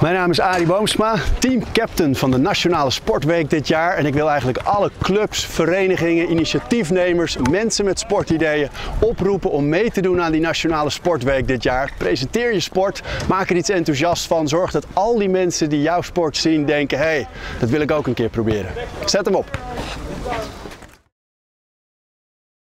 Mijn naam is Arie Boomsma, teamcaptain van de Nationale Sportweek dit jaar. En ik wil eigenlijk alle clubs, verenigingen, initiatiefnemers, mensen met sportideeën oproepen om mee te doen aan die Nationale Sportweek dit jaar. Presenteer je sport, maak er iets enthousiast van. Zorg dat al die mensen die jouw sport zien denken, hé, dat wil ik ook een keer proberen. Zet hem op!